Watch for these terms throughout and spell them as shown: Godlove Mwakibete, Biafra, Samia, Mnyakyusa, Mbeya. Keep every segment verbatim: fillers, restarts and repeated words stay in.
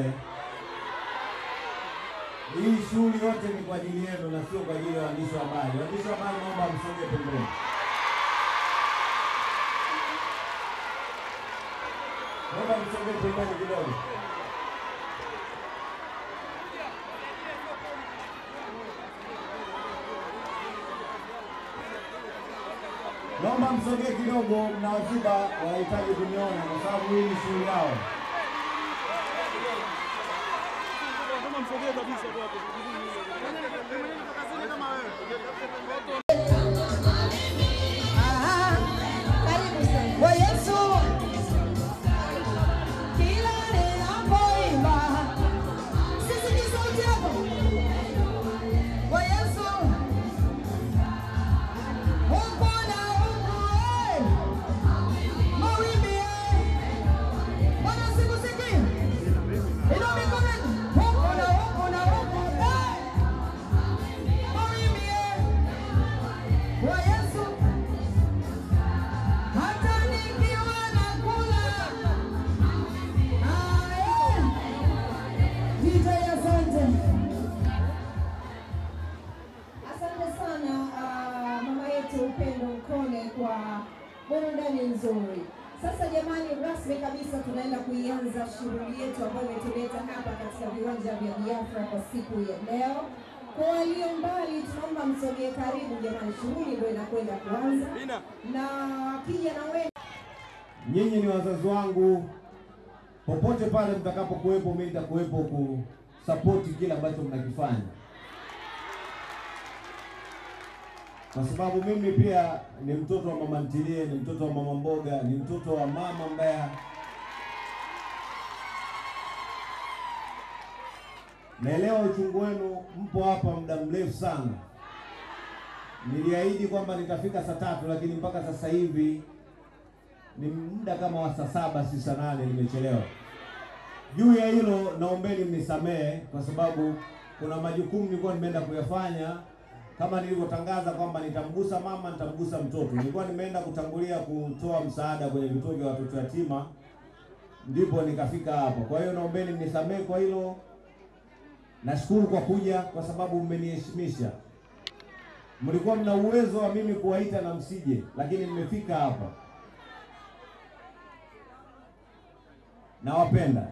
mbele. Hii shughuli yote ni kwa ajili yenu na sio kwa ajili ya waandishi wa habari. Waandishi wa habari naomba msonge pembeni. Naomba msonge pembeni kidogo. Naomba msogee kidogo, mnaoziba wahitaji kuniona kwa sababu hii ni shughuli yao. Sasa jamani, rasmi kabisa tunaenda kuianza shughuli yetu ambayo imetuleta hapa katika viwanja vya Biafra kwa siku ya leo. Kwa walio mbali tunaomba msogee karibu jamani, shughuli ndio inakwenda kuanza. Na kija na wewe. Nyinyi ni wazazi wangu. Popote pale mtakapokuepo, mimi nitakuepo ku support kila ambacho mnakifanya. Kwa sababu mimi pia ni mtoto wa mama ntilie, ni mtoto wa mama mboga, ni mtoto wa mama mbaya. Naelewa uchungu wenu, mpo hapa muda mrefu sana. Niliahidi kwamba nitafika saa tatu, lakini mpaka sasa hivi ni muda kama wa saa saba, si saa nane, nimechelewa. Juu ya hilo naombeni mnisamehe kwa sababu kuna majukumu nilikuwa nimeenda kuyafanya. Kama nilivyotangaza kwamba nitamgusa mama, nitamgusa mtoto. Nilikuwa nimeenda kutangulia kutoa msaada kwenye vituo vya watoto yatima, ndipo nikafika hapo. Kwa hiyo naombeni mnisamehe kwa hilo. Nashukuru kwa kuja kwa sababu mmeniheshimisha. Mlikuwa mna uwezo wa mimi kuwaita na msije, lakini nimefika hapa. Nawapenda.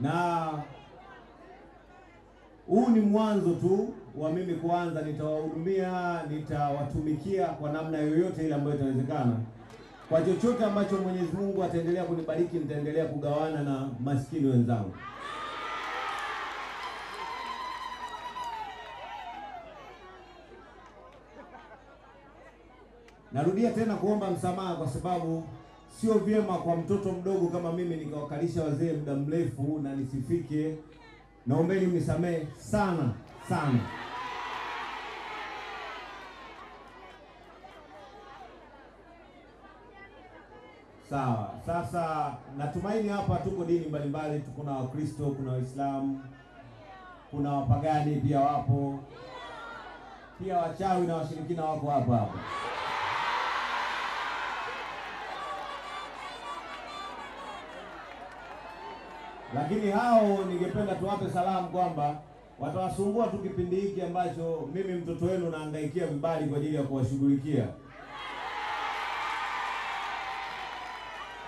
Na huu ni mwanzo tu wa mimi kuanza. Nitawahudumia, nitawatumikia kwa namna yoyote ile ambayo itawezekana. Kwa chochote ambacho Mwenyezi Mungu ataendelea kunibariki, nitaendelea kugawana na maskini wenzangu. Narudia tena kuomba msamaha kwa sababu sio vyema kwa mtoto mdogo kama mimi nikawakalisha wazee muda mrefu na nisifike. Naombeni mnisamehe sana sana. Sawa, sasa natumaini hapa tuko dini mbalimbali, tuko na Wakristo, kuna Waislamu, kuna wapagani pia wapo. Pia wachawi na washirikina wako hapa hapa. Lakini hao ningependa tuwape salamu kwamba watawasumbua tu kipindi hiki ambacho mimi mtoto wenu naangaikia vibali kwa ajili ya kuwashughulikia.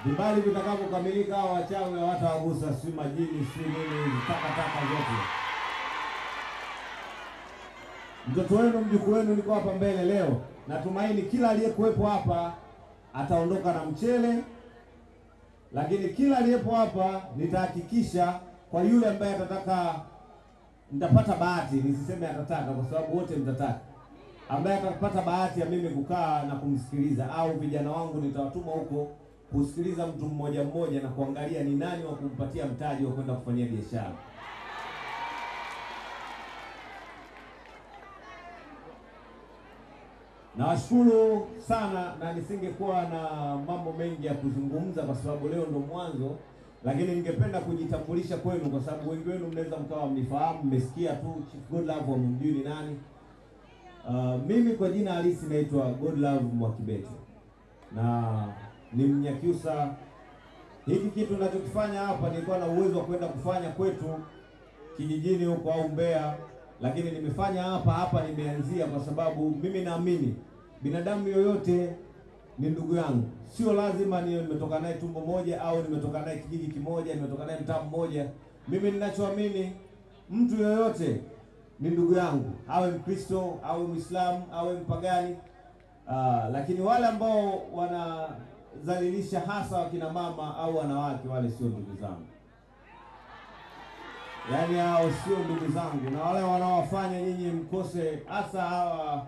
Vibali vitakapokamilika hao wachawi hawatawagusa, si majini, si nini, takataka zote. Mtoto wenu, mjukuu wenu niko hapa mbele leo. Natumaini kila aliyekuwepo hapa ataondoka na mchele. Lakini kila aliyepo hapa nitahakikisha kwa yule ambaye atataka, nitapata bahati, nisiseme atataka kwa sababu wote mtataka. Ambaye atapata bahati ya mimi kukaa na kumsikiliza, au vijana wangu nitawatuma huko kusikiliza mtu mmoja mmoja na kuangalia ni nani wa kumpatia mtaji wa kwenda kufanyia biashara. Na washukuru sana, na nisingekuwa na mambo mengi ya kuzungumza kwa sababu leo ndo mwanzo, lakini ningependa kujitambulisha kwenu kwa sababu wengi wenu mnaweza mkawa mnifahamu, mmesikia tu Chief Godlove, hamjui ni nani. Uh, mimi kwa jina halisi naitwa Godlove Mwakibete. Na ni Mnyakyusa. Hiki kitu ninachokifanya hapa nilikuwa na uwezo wa kwenda kufanya kwetu kijijini huko au Mbeya, lakini nimefanya hapa hapa nimeanzia kwa sababu mimi naamini binadamu yoyote ni ndugu yangu. Sio lazima niwe nimetoka naye tumbo moja au nimetoka naye kijiji kimoja, nimetoka naye mtaa mmoja. Mimi ninachoamini mtu yoyote ni ndugu yangu, awe Mkristo, awe Muislamu, awe mpagani. Aa, lakini wale ambao wanazalilisha hasa wakina mama au wanawake, wale sio ndugu zangu. Yaani hao sio ndugu zangu, na wale wanaowafanya nyinyi mkose hasa hawa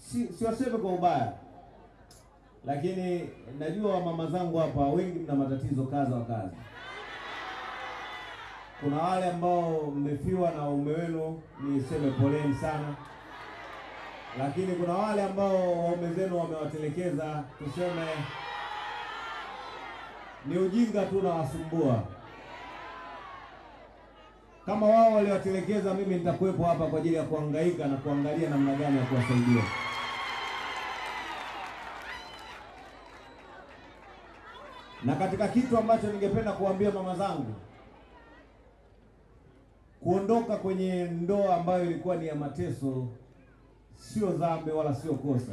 si, siwaseme kwa ubaya. Lakini najua mama zangu hapa wengi mna matatizo kadha wa kadha. Kuna wale ambao mmefiwa na ume wenu, niseme poleni sana. Lakini kuna wale ambao waume zenu wamewatelekeza, tuseme ni ujinga tu unawasumbua. Kama wao waliwatelekeza, mimi nitakuwepo hapa kwa ajili ya kuhangaika na kuangalia namna gani ya kuwasaidia. Na katika kitu ambacho ningependa kuambia mama zangu, kuondoka kwenye ndoa ambayo ilikuwa ni ya mateso sio dhambi wala sio kosa.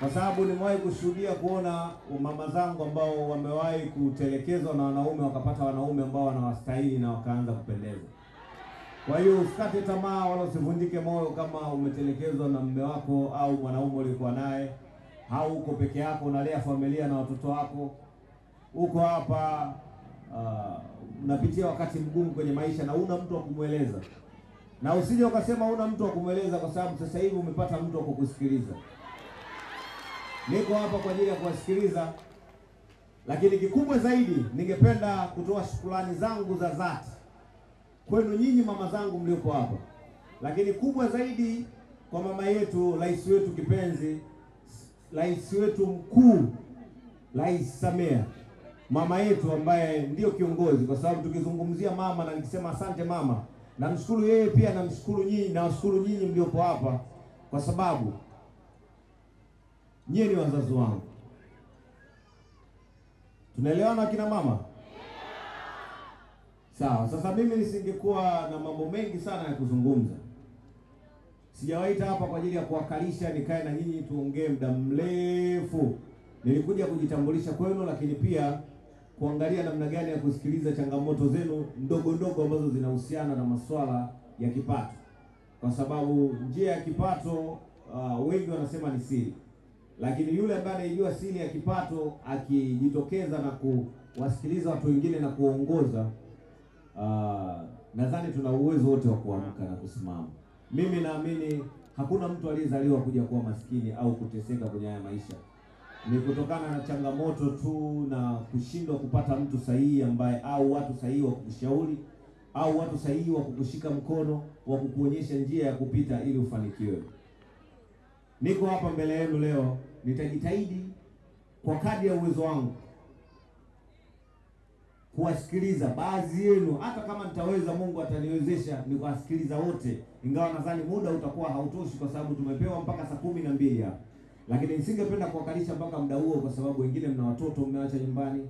Kwa sababu nimewahi kushuhudia kuona mama zangu ambao wamewahi kutelekezwa na wanaume wakapata wanaume ambao wanawastahili na wakaanza kupendeza. Kwa hiyo usikate tamaa wala usivundike moyo kama umetelekezwa na mume wako au mwanaume uliokuwa naye. Au uko peke yako unalea familia na watoto wako. Uko hapa uh, unapitia wakati mgumu kwenye maisha na huna mtu wa kumweleza. Na usije ukasema huna mtu wa kumweleza kwa sababu sasa hivi umepata mtu wa kukusikiliza. Niko hapa kwa ajili ya kuwasikiliza. Lakini kikubwa zaidi ningependa kutoa shukrani zangu za dhati kwenu nyinyi mama zangu mlioko hapa. Lakini kubwa zaidi kwa mama yetu, rais wetu kipenzi, rais wetu mkuu, Rais Samia. Mama yetu ambaye ndio kiongozi, kwa sababu tukizungumzia mama na nikisema asante mama, na mshukuru yeye pia, na mshukuru nyinyi, na washukuru nyinyi mliopo hapa kwa sababu nyinyi ni wazazi wangu. Tunaelewana kina mama? Sawa, sasa mimi nisingekuwa na mambo mengi sana ya kuzungumza. Sijawaita hapa kwa ajili ya kuwakalisha nikae na nyinyi tuongee muda mrefu. Nilikuja kujitambulisha kwenu, lakini pia kuangalia namna gani ya kusikiliza changamoto zenu ndogo ndogo ambazo zinahusiana na masuala ya kipato. Kwa sababu njia ya kipato uh, wengi wanasema ni siri. Lakini yule ambaye anajua siri ya kipato akijitokeza na kuwasikiliza watu wengine na kuongoza, uh, nadhani tuna uwezo wote wa kuamka na kusimama. Mimi naamini hakuna mtu aliyezaliwa kuja kuwa maskini au kuteseka kwenye haya maisha. Ni kutokana na changamoto tu na kushindwa kupata mtu sahihi ambaye au watu sahihi wa kukushauri au watu sahihi wa kukushika mkono, wa kukuonyesha njia ya kupita ili ufanikiwe. Niko hapa mbele yenu leo, nitajitahidi kwa kadri ya uwezo wangu kuwasikiliza baadhi yenu. Hata kama nitaweza, Mungu ataniwezesha nikuwasikiliza wote, ingawa nadhani muda utakuwa hautoshi kwa sababu tumepewa mpaka saa kumi na mbili hapa. Lakini nisingependa kuwakalisha mpaka muda huo kwa sababu wengine mna watoto mnaacha nyumbani,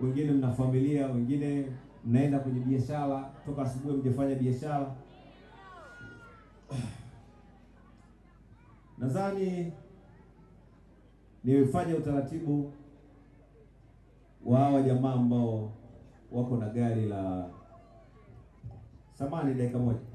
wengine mna familia, wengine mnaenda kwenye biashara, toka asubuhi mjefanya biashara. Nadhani nifanye utaratibu wa hawa jamaa ambao wako na gari la samani dakika moja.